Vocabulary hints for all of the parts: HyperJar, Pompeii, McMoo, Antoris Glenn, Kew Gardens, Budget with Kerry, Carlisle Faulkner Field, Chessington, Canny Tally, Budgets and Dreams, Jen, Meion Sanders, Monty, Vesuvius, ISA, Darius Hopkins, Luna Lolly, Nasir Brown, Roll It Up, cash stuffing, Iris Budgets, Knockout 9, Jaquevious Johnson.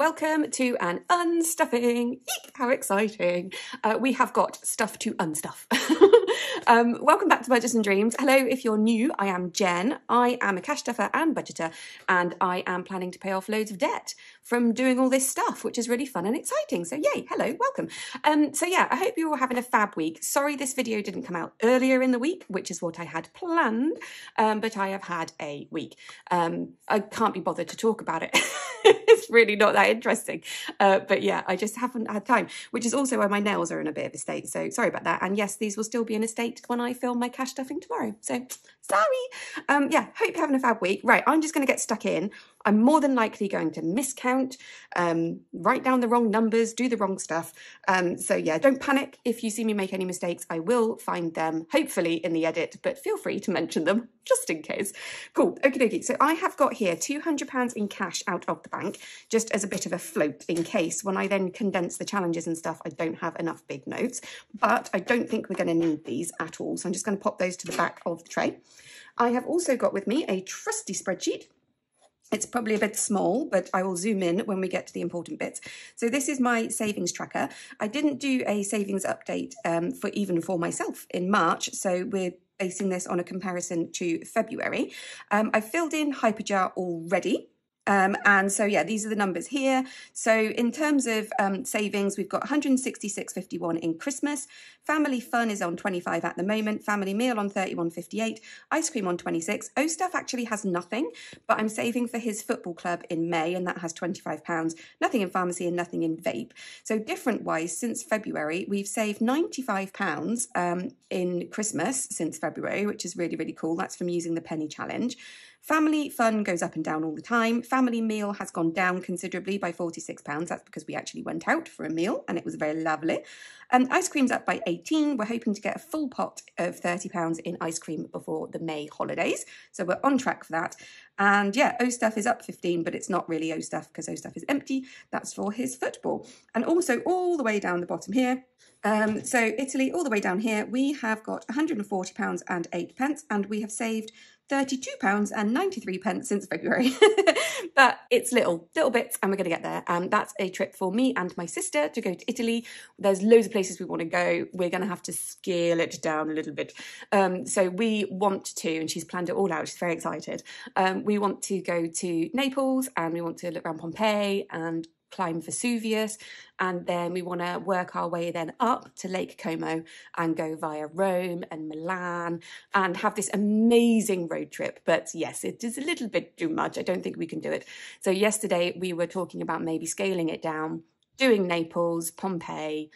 Welcome to an unstuffing. Eek, how exciting. We have got stuff to unstuff. Welcome back to Budgets and Dreams. Hello, if you're new, I am Jen. I am a cash stuffer and budgeter, and I am planning to pay off loads of debt from doing all this stuff, which is really fun and exciting. So yay, hello, welcome. So yeah, I hope you're all having a fab week. Sorry this video didn't come out earlier in the week, which is what I had planned, but I have had a week. I can't be bothered to talk about it. It's really not that interesting. But yeah, I just haven't had time, which is also why my nails are in a bit of a state. So sorry about that. And yes, these will still be in a state when I film my cash stuffing tomorrow. So sorry. Yeah, hope you're having a fab week. Right, I'm just going to get stuck in. I'm more than likely going to miscount, write down the wrong numbers, do the wrong stuff. So yeah, don't panic. If you see me make any mistakes, I will find them, hopefully in the edit, but feel free to mention them just in case. Cool, okie dokie. So I have got here £200 in cash out of the bank, just as a bit of a float in case. When I then condense the challenges and stuff, I don't have enough big notes, but I don't think we're gonna need these at all. So I'm just gonna pop those to the back of the tray. I have also got with me a trusty spreadsheet. It's probably a bit small, but I will zoom in when we get to the important bits. So this is my savings tracker. I didn't do a savings update for myself in March, so we're basing this on a comparison to February. I filled in HyperJar already. And so, yeah, these are the numbers here. So in terms of savings, we've got 166.51 in Christmas. Family fun is on 25 at the moment. Family meal on 31.58. Ice cream on 26. O Stuff actually has nothing, but I'm saving for his football club in May, and that has £25. Nothing in pharmacy and nothing in vape. So different-wise, since February, we've saved £95 in Christmas since February, which is really, really cool. That's from using the penny challenge. Family fun goes up and down all the time. Family meal has gone down considerably by £46. That's because we actually went out for a meal and it was very lovely. Ice cream's up by 18. We're hoping to get a full pot of £30 in ice cream before the May holidays. So we're on track for that. And yeah, O Stuff is up 15, but it's not really O Stuff because O Stuff is empty. That's for his football. And also all the way down the bottom here, so Italy all the way down here, we have got £140.08 and we have saved £32.93 since February. But it's little bits and we're going to get there. That's a trip for me and my sister to go to Italy. There's loads of places we want to go. We're going to have to scale it down a little bit. So we want to, and she's planned it all out, she's very excited. We want to go to Naples and we want to look around Pompeii and climb Vesuvius, and then we want to work our way then up to Lake Como and go via Rome and Milan and have this amazing road trip. But yes, it is a little bit too much. I don't think we can do it. So yesterday we were talking about maybe scaling it down, doing Naples, Pompeii,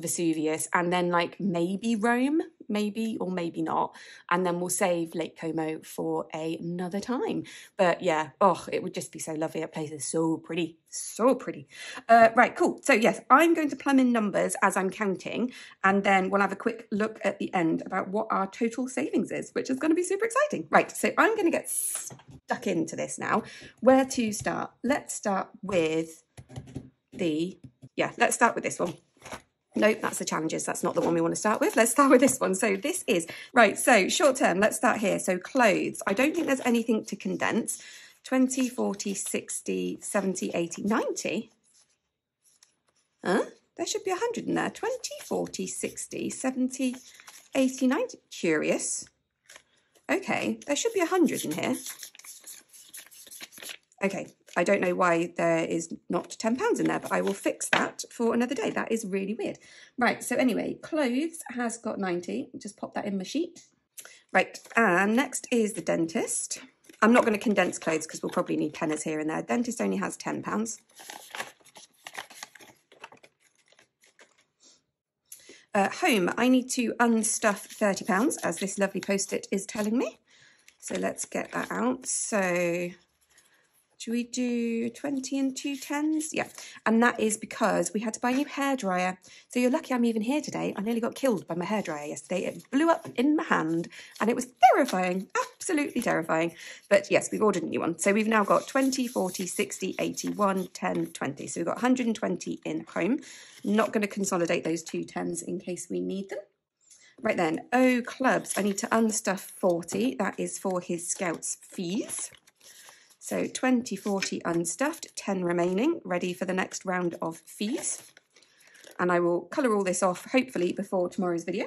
Vesuvius, and then like maybe Rome, maybe or maybe not, and then we'll save Lake Como for another time. But yeah, oh, it would just be so lovely. That place is so pretty, so pretty. Right, cool. So yes, I'm going to plumb in numbers as I'm counting, and then we'll have a quick look at the end about what our total savings is, which is going to be super exciting. Right, so I'm going to get stuck into this now. Where to start? Let's start with this one. Nope, that's the challenges. That's not the one we want to start with. Let's start with this one. So this is, right, so short term, let's start here. So clothes, I don't think there's anything to condense. 20, 40, 60, 70, 80, 90. Huh? There should be 100 in there. 20, 40, 60, 70, 80, 90. Curious. Okay, there should be 100 in here. Okay, I don't know why there is not £10 in there, but I will fix that for another day. That is really weird. Right, so anyway, clothes has got 90. Just pop that in my sheet. Right, and next is the dentist. I'm not going to condense clothes because we'll probably need penners here and there. Dentist only has £10. Home, I need to unstuff £30, as this lovely post-it is telling me. So let's get that out. So... do we do 20 and 2 10s? Yeah, and that is because we had to buy a new hairdryer. So you're lucky I'm even here today. I nearly got killed by my hairdryer yesterday. It blew up in my hand and it was terrifying, absolutely terrifying. But yes, we've ordered a new one. So we've now got 20, 40, 60, 80, 1, 10, 20. So we've got 120 in home. Not going to consolidate those 2 10s in case we need them. Right then, oh, clubs. I need to unstuff 40. That is for his scouts fees. So 2040 unstuffed, 10 remaining, ready for the next round of fees. And I will colour all this off, hopefully, before tomorrow's video.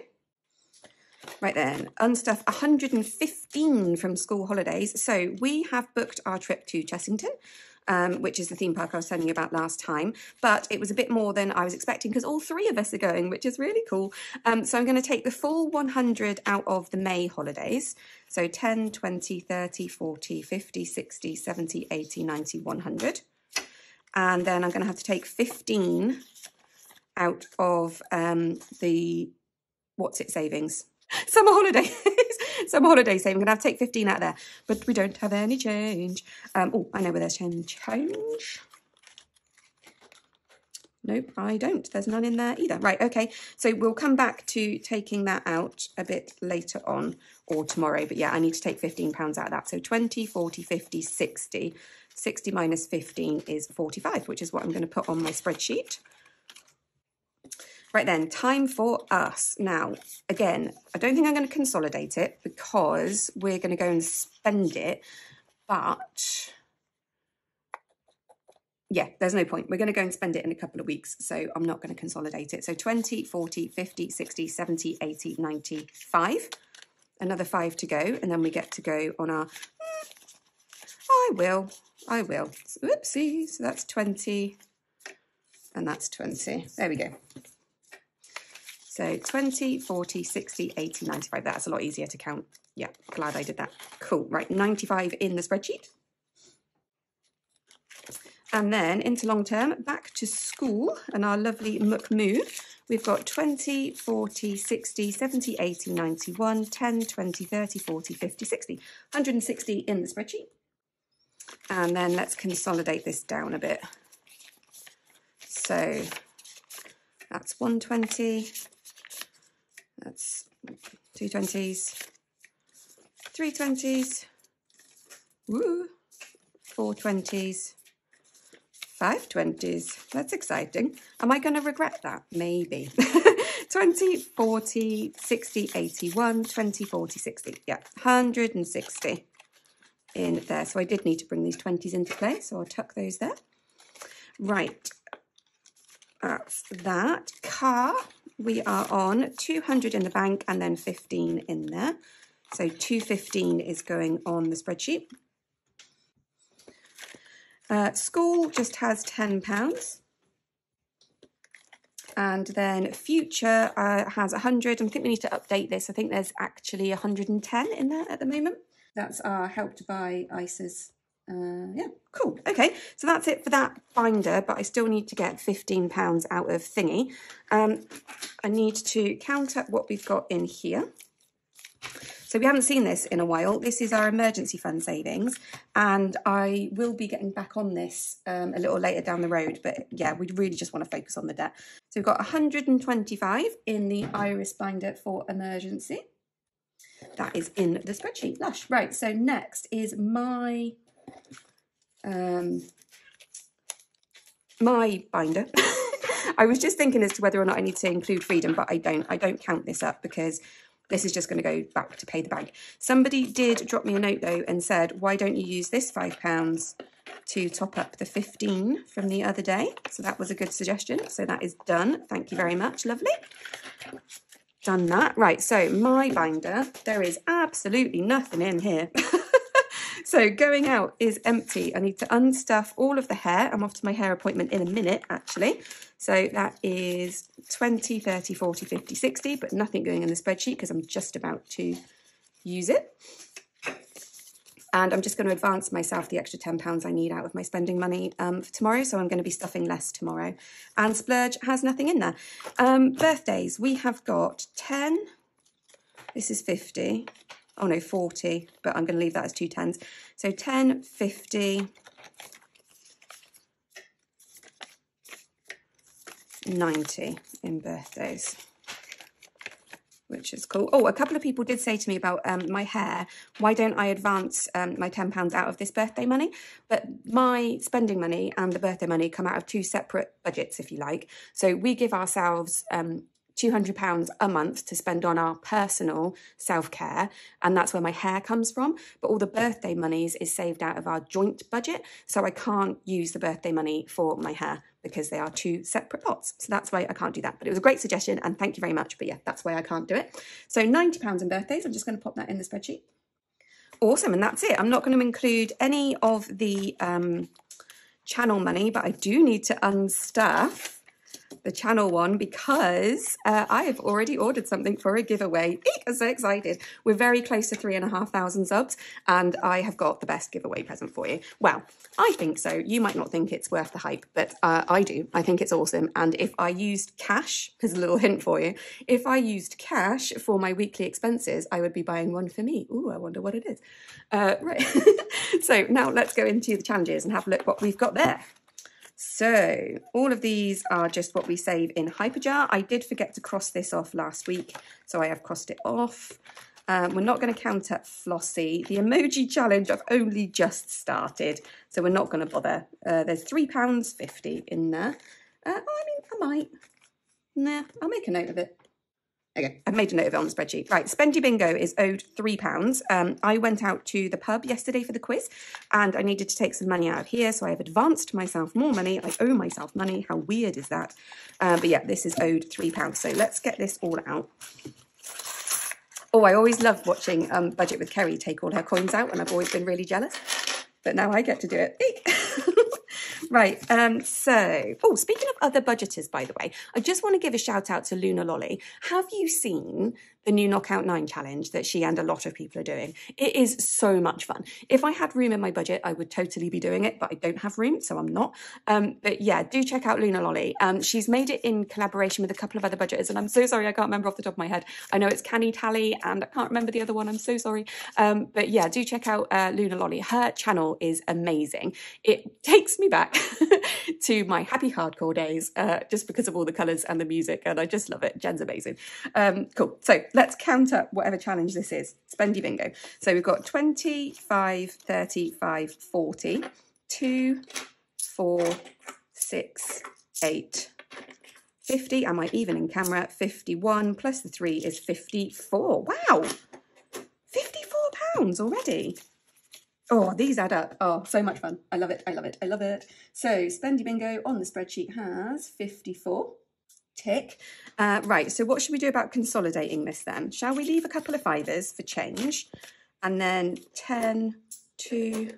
Right then, unstuff 115 from school holidays. So we have booked our trip to Chessington, which is the theme park I was telling you about last time, but it was a bit more than I was expecting because all three of us are going, which is really cool. So I'm going to take the full 100 out of the May holidays. So 10, 20, 30, 40, 50, 60, 70, 80, 90, 100. And then I'm going to have to take 15 out of the, what's it, savings? Summer holidays. Summer holidays. So I'm going to have to take 15 out of there. But we don't have any change. Oh, I know where there's change. Nope, I don't. There's none in there either. Right, okay. So we'll come back to taking that out a bit later on or tomorrow. But yeah, I need to take £15 out of that. So 20, 40, 50, 60. 60 minus 15 is 45, which is what I'm going to put on my spreadsheet. Right then, time for us. Now, again, I don't think I'm going to consolidate it because we're going to go and spend it. But yeah, there's no point. We're going to go and spend it in a couple of weeks. So I'm not going to consolidate it. So 20, 40, 50, 60, 70, 80, 95. Another 5 to go. And then we get to go on our... I will. Oopsie. So that's 20. And that's 20. There we go. So 20, 40, 60, 80, 95. That's a lot easier to count. Yeah, glad I did that. Cool. Right, 95 in the spreadsheet. And then into long term, back to school and our lovely McMoo. We've got 20, 40, 60, 70, 80, 91, 10, 20, 30, 40, 50, 60. 160 in the spreadsheet. And then let's consolidate this down a bit. So that's 120. That's 220s, 320s, woo, 420s, 520s. That's exciting. Am I going to regret that? Maybe. 20, 40, 60, 81, 20, 40, 60. Yeah, 160 in there. So I did need to bring these 20s into play. So I'll tuck those there. Right. That's that. Car. We are on 200 in the bank and then 15 in there. So 215 is going on the spreadsheet. School just has £10. And then future has 100. I think we need to update this. I think there's actually 110 in there at the moment. That's our Help to Buy ISAs. Yeah, cool. Okay, so that's it for that binder, but I still need to get £15 out of thingy. I need to count up what we've got in here. So we haven't seen this in a while. This is our emergency fund savings, and I will be getting back on this a little later down the road. But yeah, we really just want to focus on the debt. So we've got 125 in the Iris binder for emergency. That is in the spreadsheet. Lush. Right, so next is my... my binder. I was just thinking as to whether or not I need to include freedom, but I don't count this up because this is just going to go back to pay the bank. Somebody did drop me a note though and said, why don't you use this £5 to top up the 15 from the other day? So that was a good suggestion. So that is done. Thank you very much. Lovely. Done that. Right. So my binder, there is absolutely nothing in here. So going out is empty. I need to unstuff all of the hair. I'm off to my hair appointment in a minute, actually. So that is 20, 30, 40, 50, 60, but nothing going in the spreadsheet because I'm just about to use it. And I'm just going to advance myself the extra £10 I need out of my spending money for tomorrow. So I'm going to be stuffing less tomorrow. And splurge has nothing in there. Birthdays, we have got 10. This is 50. Oh no, 40, but I'm going to leave that as 2 10s. So 10, 50, 90 in birthdays, which is cool. Oh, a couple of people did say to me about my hair, why don't I advance my £10 out of this birthday money? But my spending money and the birthday money come out of two separate budgets, if you like. So we give ourselves £200 a month to spend on our personal self-care, and that's where my hair comes from. But all the birthday monies is saved out of our joint budget, so I can't use the birthday money for my hair because they are two separate pots. So that's why I can't do that. But it was a great suggestion, and thank you very much. But yeah, that's why I can't do it. So £90 in birthdays. I'm just going to pop that in the spreadsheet. Awesome, and that's it. I'm not going to include any of the channel money, but I do need to unstuff the channel one because I have already ordered something for a giveaway. Eek, I'm so excited. We're very close to 3,500 subs, and I have got the best giveaway present for you. Well, I think so. You might not think it's worth the hype, but I do. I think it's awesome. And if I used cash, here's a little hint for you, if I used cash for my weekly expenses, I would be buying one for me. Ooh, I wonder what it is. Right. So now let's go into the challenges and have a look what we've got there. So all of these are just what we save in HyperJar. I did forget to cross this off last week, so I have crossed it off. We're not going to count at Flossie. The emoji challenge I've only just started, so we're not going to bother. There's £3.50 in there. I might. Nah, I'll make a note of it. Okay, I've made a note of it on the spreadsheet. Right, Spendy Bingo is owed £3. I went out to the pub yesterday for the quiz and I needed to take some money out of here, so I have advanced myself more money. I owe myself money. How weird is that? But yeah, this is owed £3. So let's get this all out. Oh, I always loved watching Budget with Kerry take all her coins out, and I've always been really jealous. But now I get to do it. Right, so, oh, speaking of other budgeters, by the way, I just want to give a shout out to Luna Lolly. Have you seen the new Knockout 9 challenge that she and a lot of people are doing? It is so much fun. If I had room in my budget, I would totally be doing it, but I don't have room, so I'm not. But yeah, do check out Luna Lolly. She's made it in collaboration with a couple of other budgeters, and I'm so sorry I can't remember off the top of my head. I know it's Canny Tally, and I can't remember the other one. I'm so sorry. But yeah, do check out Luna Lolly. Her channel is amazing. It takes me back to my happy hardcore days, just because of all the colours and the music, and I just love it. Jen's amazing. Cool. So let's count up whatever challenge this is. Spendy Bingo. So we've got 25, 35, 40, 2, 4, 6, 8, 50. Am I even in camera? 51 plus the 3 is 54. Wow! £54 already. Oh, these add up. Oh, so much fun. I love it. I love it. I love it. So Spendy Bingo on the spreadsheet has 54. Tick. Right, so what should we do about consolidating this then? Shall we leave a couple of fivers for change? And then 10, 2,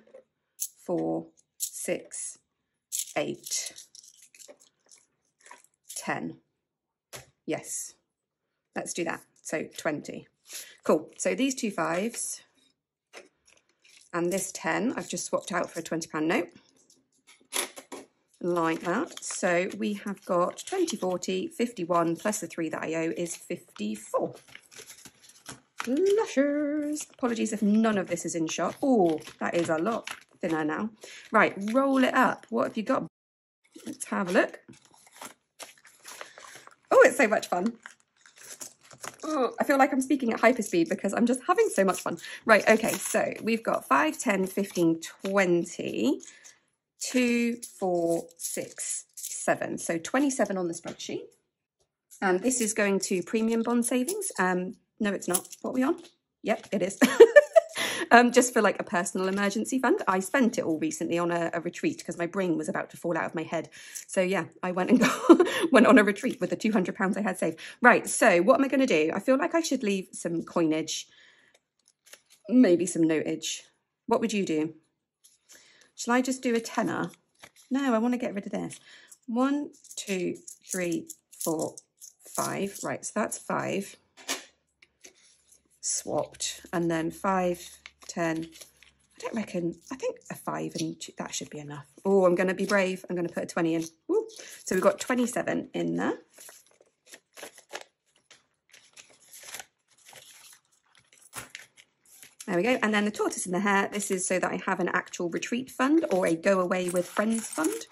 4, 6, 8, 10. Yes. Let's do that. So 20. Cool. So these 2 5s. And this 10, I've just swapped out for a £20 note, like that. So we have got 20, 40, 51, plus the 3 that I owe is 54. Blushers. Apologies if none of this is in shot. Oh, that is a lot thinner now. Right, roll it up. What have you got? Let's have a look. Oh, it's so much fun. Oh, I feel like I'm speaking at hyperspeed because I'm just having so much fun. Right, okay, so we've got 5, 10, 15, 20, 2, 4, 6, 7. So 27 on the spreadsheet. And this is going to premium bond savings. No, it's not. What are we on? Yep, it is. Just for like a personal emergency fund. I spent it all recently on a retreat because my brain was about to fall out of my head. So yeah, I went and went on a retreat with the £200 I had saved. Right, so what am I going to do? I feel like I should leave some coinage, maybe some notage. What would you do? Shall I just do a tenner? No, I want to get rid of this. 1, 2, 3, 4, 5. Right, so that's 5 swapped, and then 5, 10, I don't reckon, I think a 5 and 2, that should be enough. Oh, I'm going to be brave. I'm going to put a 20 in. Woo. So we've got 27 in there. There we go. And then the tortoise in the hare. This is so that I have an actual retreat fund or a go away with friends fund.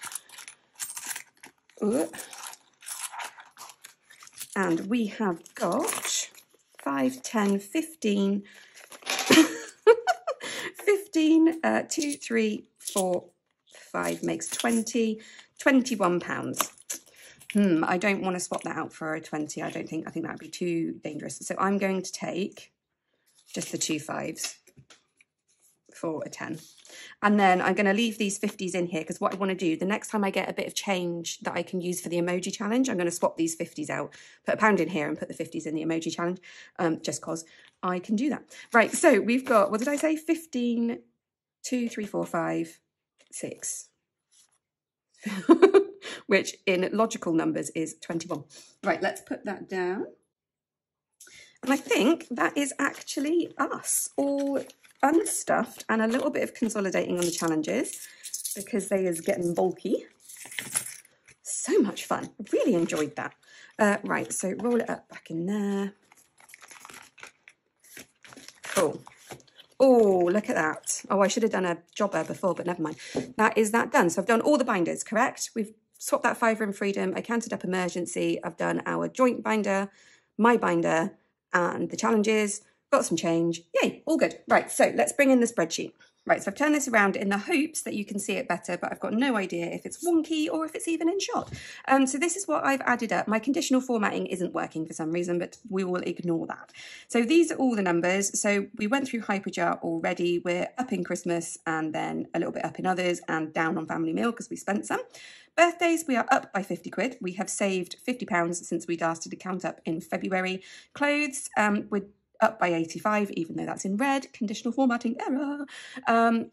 Ooh. And we have got 5, 10, 15... 15, 2, 3, 4, 5 makes 20, £21. I don't want to swap that out for a 20. I think that would be too dangerous. So I'm going to take just the 2 5s for a 10. And then I'm going to leave these 50s in here because what I want to do, the next time I get a bit of change that I can use for the emoji challenge, I'm going to swap these 50s out, put a £1 in here and put the 50s in the emoji challenge, just because I can do that. Right, so we've got, what did I say? 15, 2, 3, 4, 5, 6. Which in logical numbers is 21. Right, let's put that down. And I think that is actually us all unstuffed and a little bit of consolidating on the challenges because they is getting bulky. So much fun. I really enjoyed that. Right, so roll it up back in there. Cool. Oh, look at that. Oh, I should have done a jobber before, but never mind. That is that done. So I've done all the binders, correct? We've swapped that fiver in freedom. I counted up emergency. I've done our joint binder, my binder, and the challenges. Got some change. Yay, all good. Right, so let's bring in the spreadsheet. Right, so I've turned this around in the hopes that you can see it better, but I've got no idea if it's wonky or if it's even in shot. So this is what I've added up. My conditional formatting isn't working for some reason, but we will ignore that. So these are all the numbers. So we went through HyperJar already. We're up in Christmas and then a little bit up in others and down on family meal because we spent some. Birthdays, we are up by 50 quid. We have saved £50 since we last did a count up in February. Clothes, we're up by 85, even though that's in red, conditional formatting error,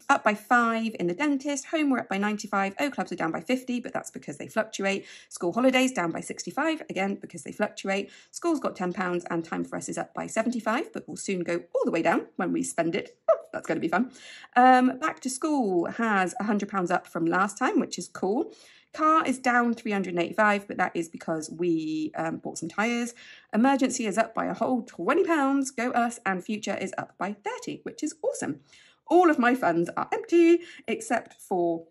up by 5 in the dentist, home we're up by 95, O clubs are down by 50, but that's because they fluctuate, school holidays down by 65, again, because they fluctuate, school's got £10 and time for us is up by 75, but will soon go all the way down when we spend it. That's going to be fun. Back to school has £100 up from last time, which is cool. Car is down 385, but that is because we bought some tyres. Emergency is up by a whole £20, go us, and future is up by 30, which is awesome. All of my funds are empty except for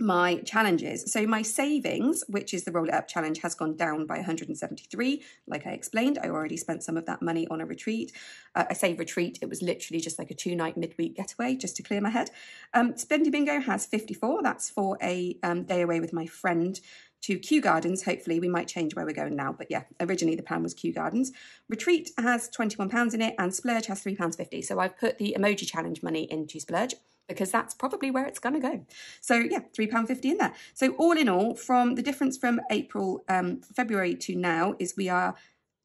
my challenges. So my savings, which is the roll it up challenge, has gone down by 173. Like I explained, I already spent some of that money on a retreat. I say retreat, it was literally just like a 2-night midweek getaway just to clear my head. Spendy Bingo has 54. That's for a day away with my friend to Kew Gardens. Hopefully we might change where we're going now, but yeah, originally the plan was Kew Gardens. Retreat has £21 in it and Splurge has £3.50. So I've put the emoji challenge money into Splurge because that's probably where it's going to go. So yeah, £3.50 in there. So all in all, from the difference from April, February to now is we are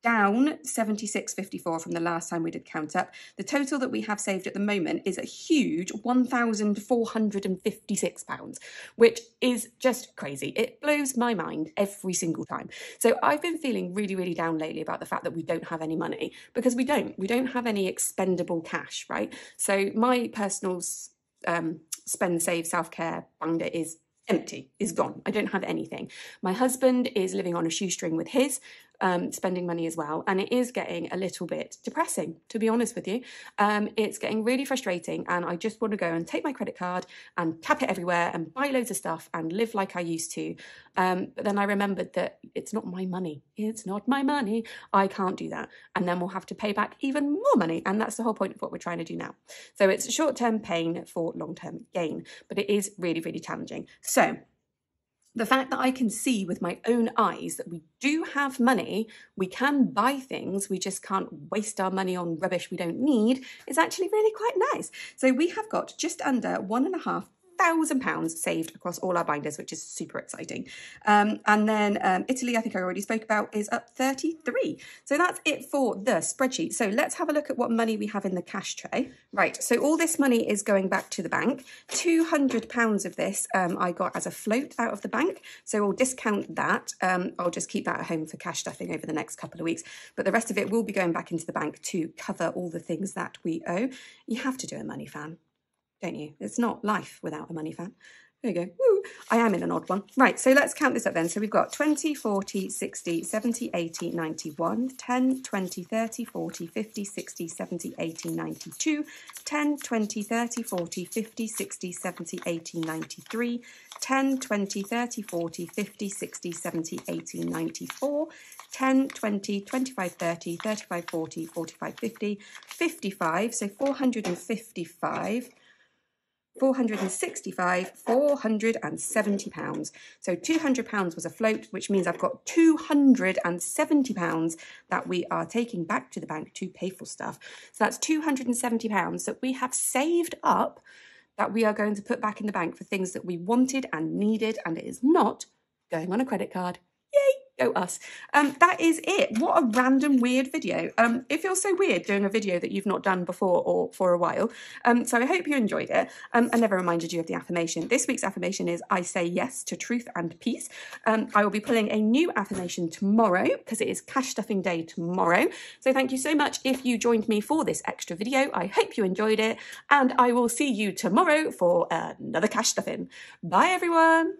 down £76.54 from the last time we did count up. The total that we have saved at the moment is a huge £1,456, which is just crazy. It blows my mind every single time. So I've been feeling really, really down lately about the fact that we don't have any money because we don't. We don't have any expendable cash, right? So my personal spend, save, self-care binder is empty, is gone. I don't have anything. My husband is living on a shoestring with his spending money as well, and it is getting a little bit depressing, to be honest with you. It's getting really frustrating, and I just want to go and take my credit card and tap it everywhere and buy loads of stuff and live like I used to. But then I remembered that it's not my money. It's not my money. I can't do that. And then we'll have to pay back even more money, and that's the whole point of what we're trying to do now. So it's short-term pain for long-term gain, but it is really, really challenging. So the fact that I can see with my own eyes that we do have money, we can buy things, we just can't waste our money on rubbish we don't need, is actually really quite nice. So we have got just under £1,500 saved across all our binders, which is super exciting. And then Italy, I think I already spoke about, is up 33. So that's it for the spreadsheet. So let's have a look at what money we have in the cash tray. Right, so all this money is going back to the bank. £200 of this I got as a float out of the bank, so we'll discount that. I'll just keep that at home for cash stuffing over the next couple of weeks, but the rest of it will be going back into the bank to cover all the things that we owe. You have to do a money fan, don't you? It's not life without a money fan. There you go. Woo. I am in an odd one. Right, so let's count this up then. So we've got 20, 40, 60, 70, 80, 91, 10, 20, 30, 40, 50, 60, 70, 80, 92, 10, 20, 30, 40, 50, 60, 70, 80, 93, 10, 20, 30, 40, 50, 60, 70, 80, 94, 10, 20, 25, 30, 35, 40, 45, 50, 55, so 455. £465, £470. So £200 was afloat, which means I've got £270 that we are taking back to the bank to pay for stuff. So that's £270 that we have saved up that we are going to put back in the bank for things that we wanted and needed, and it is not going on a credit card. Yay! Go us. That is it. What a random weird video. It feels so weird doing a video that you've not done before or for a while. So I hope you enjoyed it. I never reminded you of the affirmation. This week's affirmation is I say yes to truth and peace. I will be pulling a new affirmation tomorrow because it is cash stuffing day tomorrow. So thank you so much if you joined me for this extra video. I hope you enjoyed it and I will see you tomorrow for another cash stuffing. Bye everyone.